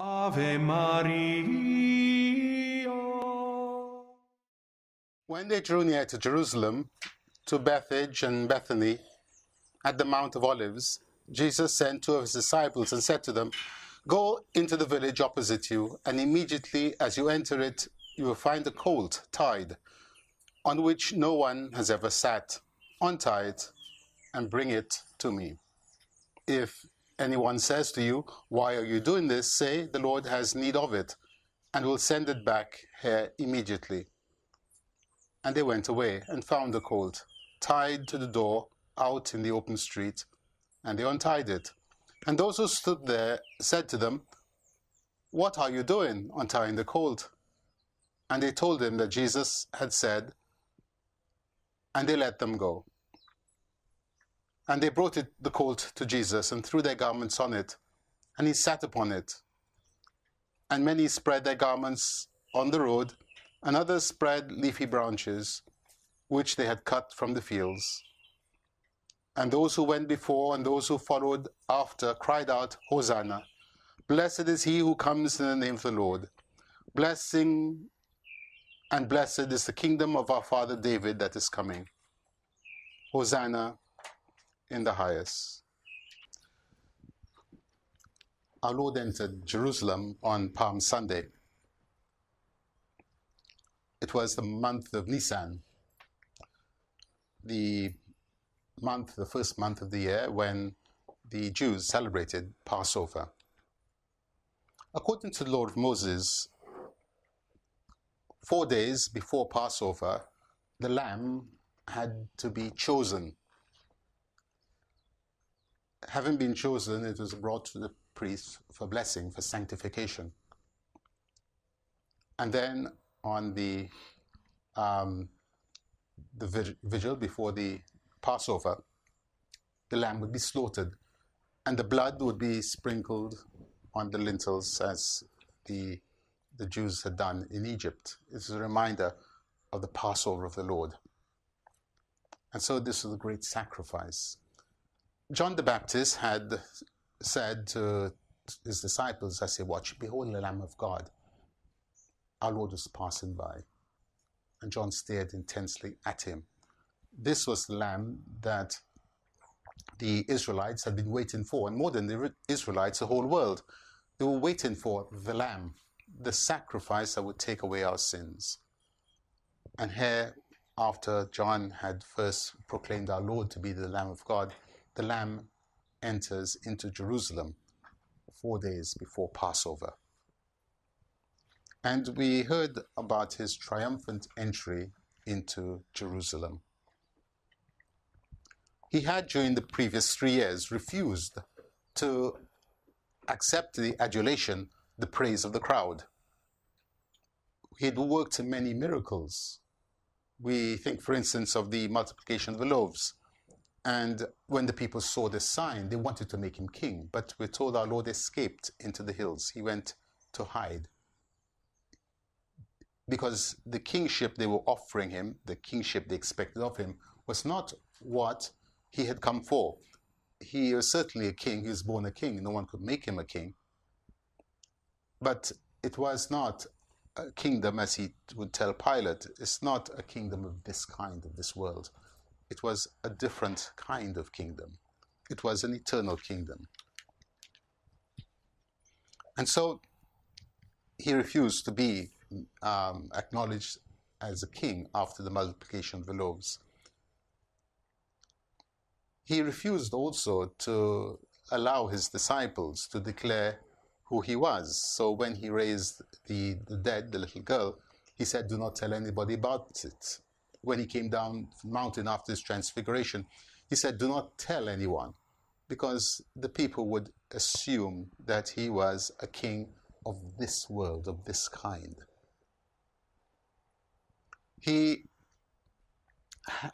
Ave Maria. When they drew near to Jerusalem, to Bethphage and Bethany, at the Mount of Olives, Jesus sent two of his disciples and said to them, "Go into the village opposite you, and immediately as you enter it, you will find a colt tied, on which no one has ever sat. Untie it and bring it to me. If anyone says to you, 'Why are you doing this?' say, 'The Lord has need of it, and will send it back here immediately.'" And they went away and found the colt tied to the door out in the open street, and they untied it. And those who stood there said to them, "What are you doing, untying the colt?" And they told him that Jesus had said, and they let them go. And they brought the colt to Jesus and threw their garments on it, and he sat upon it. And many spread their garments on the road, and others spread leafy branches, which they had cut from the fields. And those who went before and those who followed after cried out, "Hosanna! Blessed is he who comes in the name of the Lord. Blessing and blessed is the kingdom of our father David that is coming. Hosanna in the highest." Our Lord entered Jerusalem on Palm Sunday. It was the month of Nisan, the first month of the year when the Jews celebrated Passover. According to the Law of Moses, 4 days before Passover, the lamb had to be chosen. Having been chosen, it was brought to the priest for blessing, for sanctification. And then on the vigil before the Passover, the lamb would be slaughtered, and the blood would be sprinkled on the lintels as the Jews had done in Egypt. It's a reminder of the Passover of the Lord. And so this is a great sacrifice. John the Baptist had said to his disciples as they watched, "Behold the Lamb of God." Our Lord was passing by, and John stared intensely at him. This was the lamb that the Israelites had been waiting for, and more than the Israelites, the whole world. They were waiting for the lamb, the sacrifice that would take away our sins. And here, after John had first proclaimed our Lord to be the Lamb of God, the lamb enters into Jerusalem 4 days before Passover. And we heard about his triumphant entry into Jerusalem. He had, during the previous 3 years, refused to accept the adulation, the praise of the crowd. He had worked many miracles. We think, for instance, of the multiplication of the loaves. And when the people saw this sign, they wanted to make him king. But we're told our Lord escaped into the hills. He went to hide. Because the kingship they were offering him, the kingship they expected of him, was not what he had come for. He was certainly a king. He was born a king. No one could make him a king. But it was not a kingdom, as he would tell Pilate. It's not a kingdom of this kind, of this world. It was a different kind of kingdom. It was an eternal kingdom. And so he refused to be acknowledged as a king after the multiplication of the loaves. He refused also to allow his disciples to declare who he was. So when he raised the dead, the little girl, he said, "Do not tell anybody about it." When he came down the mountain after his transfiguration, he said, "Do not tell anyone," because the people would assume that he was a king of this world, of this kind. He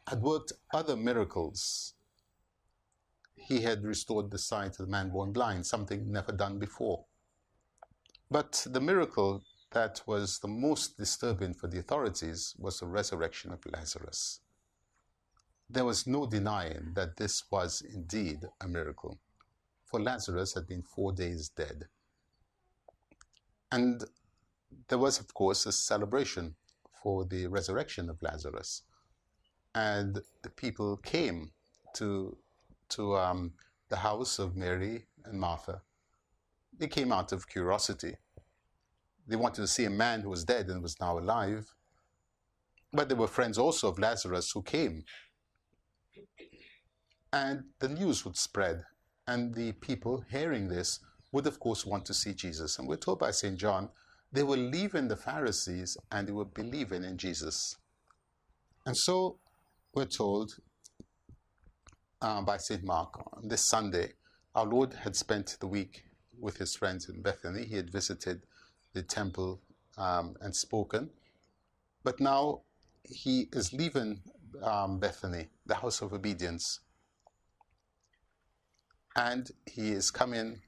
had worked other miracles. He had restored the sight of the man born blind, something never done before. But the miracle that was the most disturbing for the authorities was the resurrection of Lazarus. There was no denying that this was indeed a miracle, for Lazarus had been 4 days dead. And there was, of course, a celebration for the resurrection of Lazarus. And the people came to the house of Mary and Martha. They came out of curiosity. They wanted to see a man who was dead and was now alive. But there were friends also of Lazarus who came. And the news would spread. And the people hearing this would, of course, want to see Jesus. And we're told by St. John, they were leaving the Pharisees and they were believing in Jesus. And so we're told by St. Mark, on this Sunday, our Lord had spent the week with his friends in Bethany. He had visited the temple and spoken. But now he is leaving Bethany, the house of obedience. And he is coming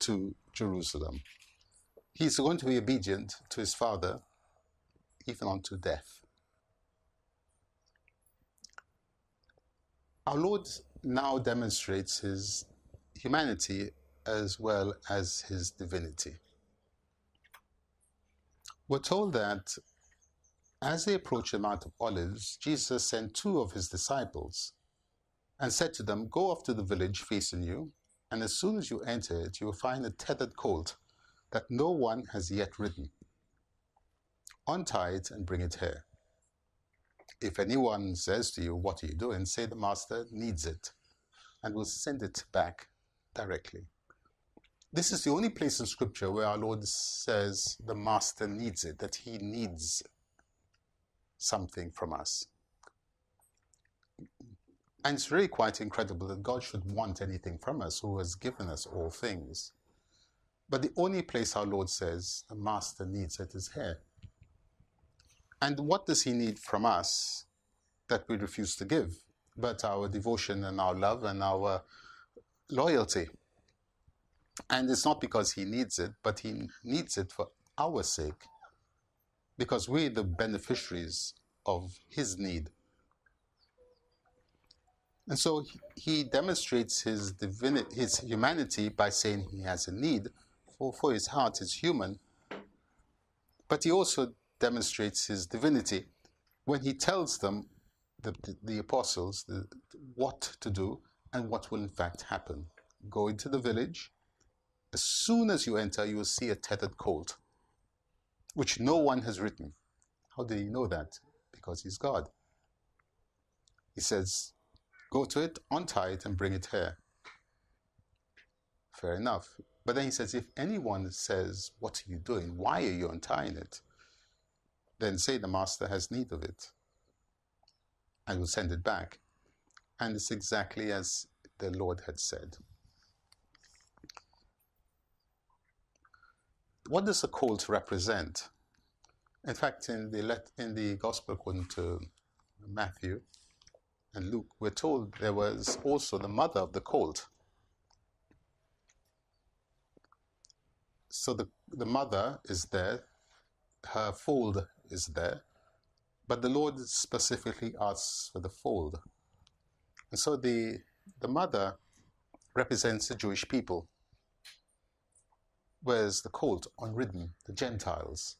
to Jerusalem. He's going to be obedient to his Father, even unto death. Our Lord now demonstrates his humanity as well as his divinity. We're told that as they approached the Mount of Olives, Jesus sent two of his disciples and said to them, "Go off to the village facing you, and as soon as you enter it, you will find a tethered colt that no one has yet ridden. Untie it and bring it here. If anyone says to you, 'What are you doing?' say, 'The master needs it,' and will send it back directly." This is the only place in Scripture where our Lord says the master needs it, that he needs something from us. And it's really quite incredible that God should want anything from us, who has given us all things. But the only place our Lord says the master needs it is here. And what does he need from us that we refuse to give, but our devotion and our love and our loyalty? And it's not because he needs it, but he needs it for our sake, because we're the beneficiaries of his need. And so he demonstrates his humanity by saying he has a need, for his heart is human. But he also demonstrates his divinity when he tells them, the apostles, what to do and what will in fact happen. Go into the village. As soon as you enter, you will see a tethered colt, which no one has ridden. How did he know that? Because he's God. He says, "Go to it, untie it, and bring it here." Fair enough. But then he says, if anyone says, "What are you doing? Why are you untying it?" then say, "The master has need of it," and will send it back. And it's exactly as the Lord had said. What does the colt represent? In fact, in the Gospel according to Matthew and Luke, we're told there was also the mother of the colt. So the mother is there, her fold is there, but the Lord specifically asks for the fold. And so the mother represents the Jewish people, whereas the colt, unridden, the Gentiles.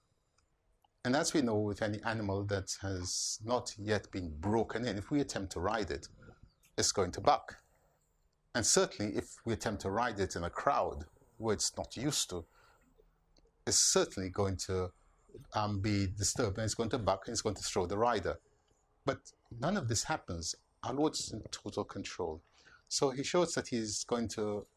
And as we know with any animal that has not yet been broken in, if we attempt to ride it, it's going to buck. And certainly if we attempt to ride it in a crowd where it's not used to, it's certainly going to be disturbed, and it's going to buck, and it's going to throw the rider. But none of this happens. Our Lord's in total control. So he shows that he's going to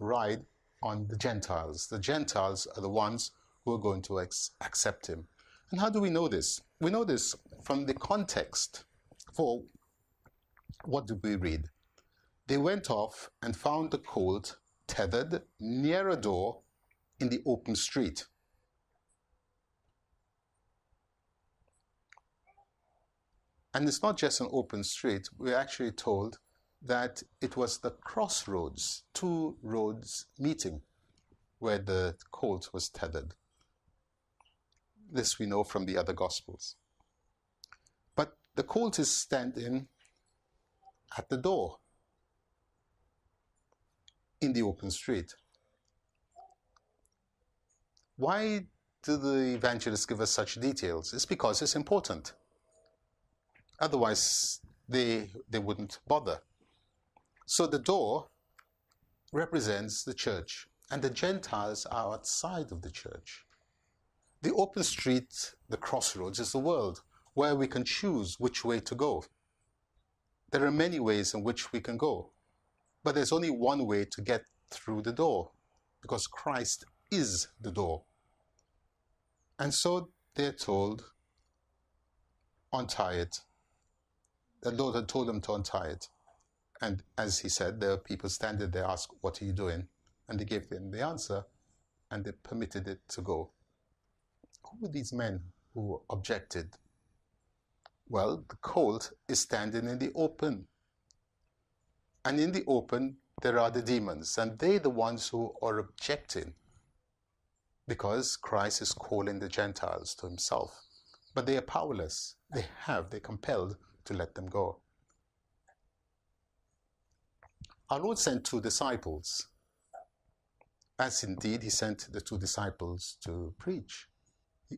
ride on the Gentiles. The Gentiles are the ones who are going to accept him. And how do we know this? We know this from the context. For what do we read? They went off and found the colt tethered near a door in the open street. And it's not just an open street. We're actually told that it was the crossroads, two roads meeting, where the colt was tethered. This we know from the other Gospels. But the colt is standing at the door in the open street. Why do the evangelists give us such details? It's because it's important. Otherwise, they wouldn't bother. So the door represents the church, and the Gentiles are outside of the church. The open street, the crossroads, is the world, where we can choose which way to go. There are many ways in which we can go, but there's only one way to get through the door, because Christ is the door. And so they're told, untie it. The Lord had told them to untie it. And as he said, there are people standing there, ask, what are you doing? And they gave them the answer, and they permitted it to go. Who were these men who objected? Well, the colt is standing in the open. And in the open, there are the demons, and they're the ones who are objecting, because Christ is calling the Gentiles to himself. But they are powerless. They're compelled to let them go. Our Lord sent two disciples, as indeed he sent the two disciples to preach.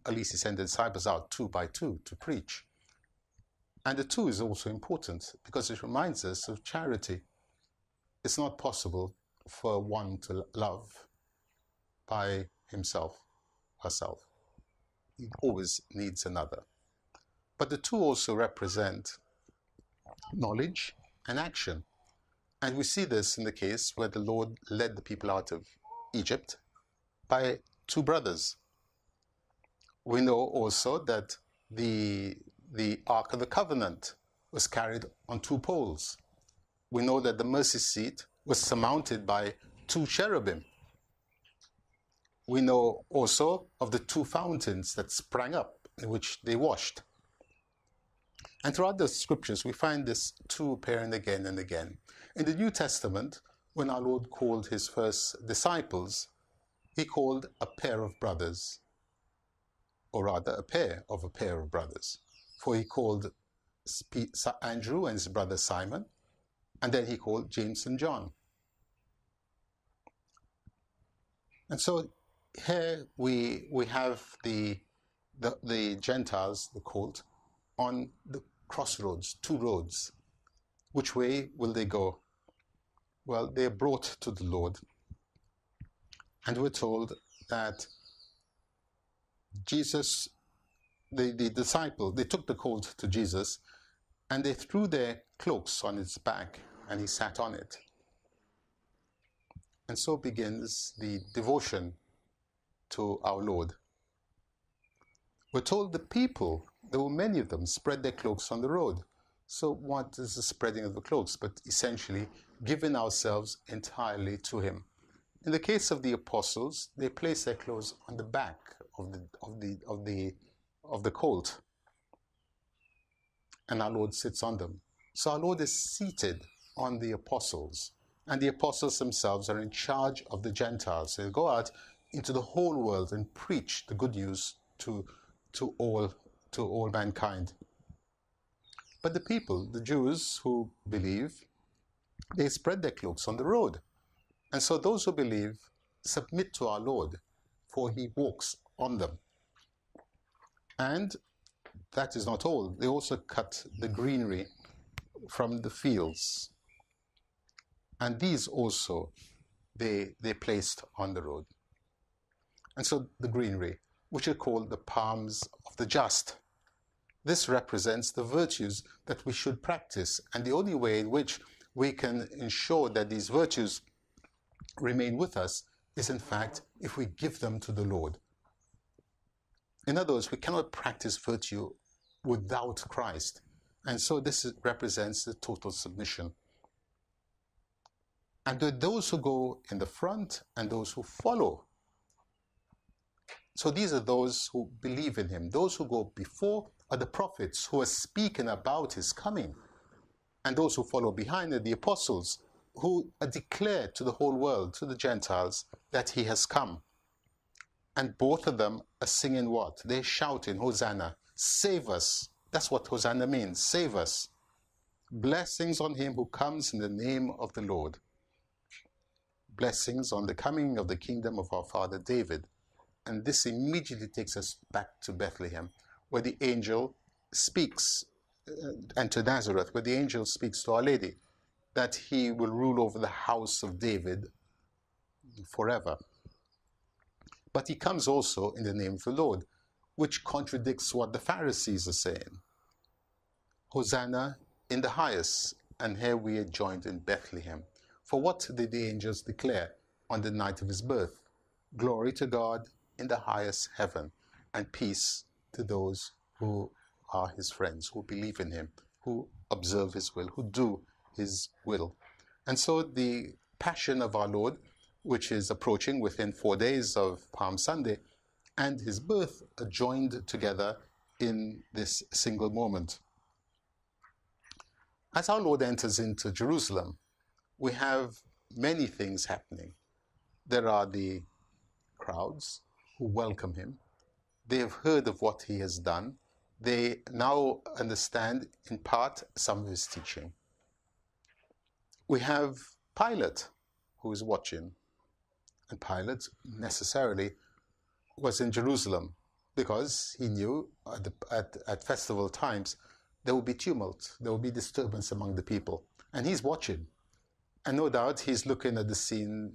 At least he sent the disciples out two by two to preach. And the two is also important, because it reminds us of charity. It's not possible for one to love by himself, herself. He always needs another. But the two also represent knowledge and action. And we see this in the case where the Lord led the people out of Egypt by two brothers. We know also that the Ark of the Covenant was carried on two poles. We know that the mercy seat was surmounted by two cherubim. We know also of the two fountains that sprang up in which they washed. And throughout the scriptures, we find this two appearing again and again. In the New Testament, when our Lord called his first disciples, he called a pair of brothers, or rather a pair of brothers. For he called Andrew and his brother Simon, and then he called James and John. And so here we have the Gentiles, the colt, on the crossroads, two roads. Which way will they go? Well, they are brought to the Lord, and we're told that Jesus, the disciples, they took the colt to Jesus, and they threw their cloaks on its back, and he sat on it. And so begins the devotion to our Lord. We're told the people, there were many of them, spread their cloaks on the road. So what is the spreading of the cloaks? But essentially, giving ourselves entirely to him. In the case of the apostles, they placed their clothes on the back of the colt, and our Lord sits on them. So our Lord is seated on the apostles, and the apostles themselves are in charge of the Gentiles. So they go out into the whole world and preach the good news to all mankind. But the people, the Jews who believe, they spread their cloaks on the road. And so those who believe submit to our Lord, for he walks on them. And that is not all. They also cut the greenery from the fields. And these also they placed on the road. And so the greenery, which are called the palms of the just. This represents the virtues that we should practice. And the only way in which we can ensure that these virtues remain with us is, in fact, if we give them to the Lord. In other words, we cannot practice virtue without Christ. And so this represents the total submission. And there are those who go in the front and those who follow. So these are those who believe in him. Those who go before are the prophets who are speaking about his coming. And those who follow behind are the apostles who declare to the whole world, to the Gentiles, that he has come. And both of them are singing what? They're shouting, Hosanna, save us. That's what Hosanna means, save us. Blessings on him who comes in the name of the Lord. Blessings on the coming of the kingdom of our father David. And this immediately takes us back to Bethlehem, where the angel speaks, and to Nazareth, where the angel speaks to Our Lady, that he will rule over the house of David forever. But he comes also in the name of the Lord, which contradicts what the Pharisees are saying. Hosanna in the highest, and here we are joined in Bethlehem. For what did the angels declare on the night of his birth? Glory to God in the highest heaven, and peace to those who are his friends, who believe in him, who observe his will, who do his will. And so the passion of our Lord, which is approaching within 4 days of Palm Sunday, and his birth are joined together in this single moment. As our Lord enters into Jerusalem, we have many things happening. There are the crowds who welcome him. They have heard of what he has done. They now understand, in part, some of his teaching. We have Pilate, who is watching. And Pilate, necessarily, was in Jerusalem, because he knew at festival times there would be tumult, there would be disturbance among the people. And he's watching. And no doubt he's looking at the scene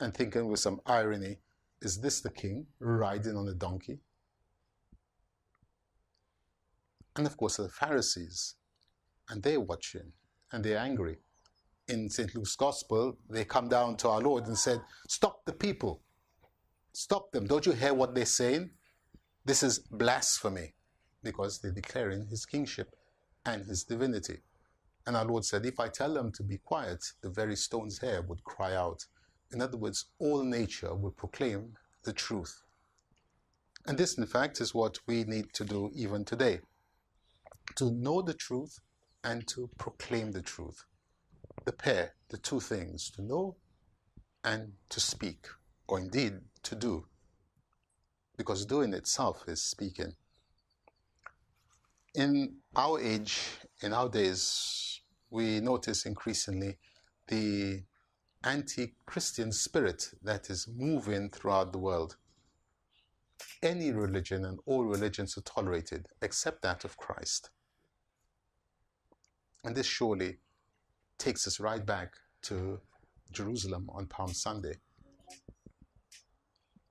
and thinking with some irony, is this the king riding on a donkey? And of course the Pharisees, and they're watching, and they're angry. In St. Luke's Gospel, they come down to our Lord and said, stop the people, stop them. Don't you hear what they're saying? This is blasphemy, because they're declaring his kingship and his divinity. And our Lord said, if I tell them to be quiet, the very stones here would cry out. In other words, all nature will proclaim the truth. And this, in fact, is what we need to do even today. To know the truth and to proclaim the truth. The pair, the two things, to know and to speak, or indeed to do. Because doing itself is speaking. In our age, in our days, we notice increasingly the anti-Christian spirit that is moving throughout the world. Any religion and all religions are tolerated, except that of Christ. And this surely takes us right back to Jerusalem on Palm Sunday.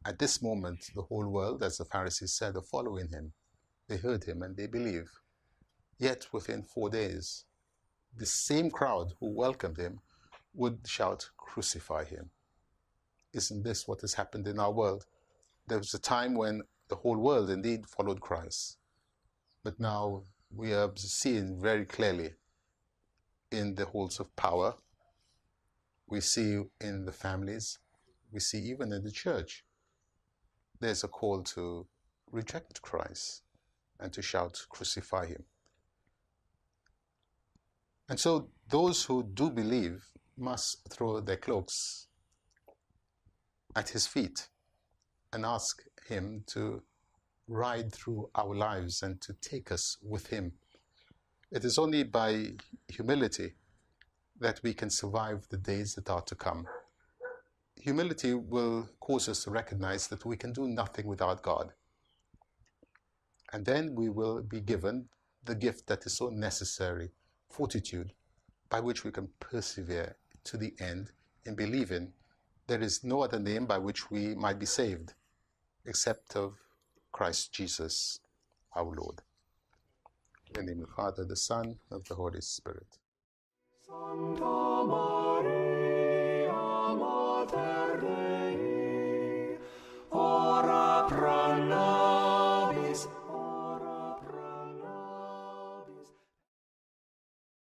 At this moment, the whole world, as the Pharisees said, are following him. They heard him and they believe. Yet within 4 days, the same crowd who welcomed him would shout, crucify him. Isn't this what has happened in our world? There was a time when the whole world indeed followed Christ. But now we are seeing very clearly in the halls of power, we see in the families, we see even in the church, there's a call to reject Christ and to shout, crucify him. And so those who do believe must throw their cloaks at his feet and ask him to ride through our lives and to take us with him. It is only by humility that we can survive the days that are to come. Humility will cause us to recognize that we can do nothing without God. And then we will be given the gift that is so necessary, fortitude, by which we can persevere to the end in believing there is no other name by which we might be saved, except of Christ Jesus, our Lord. In the name of the Father, the Son, of the Holy Spirit. Santa Maria Mater Dei.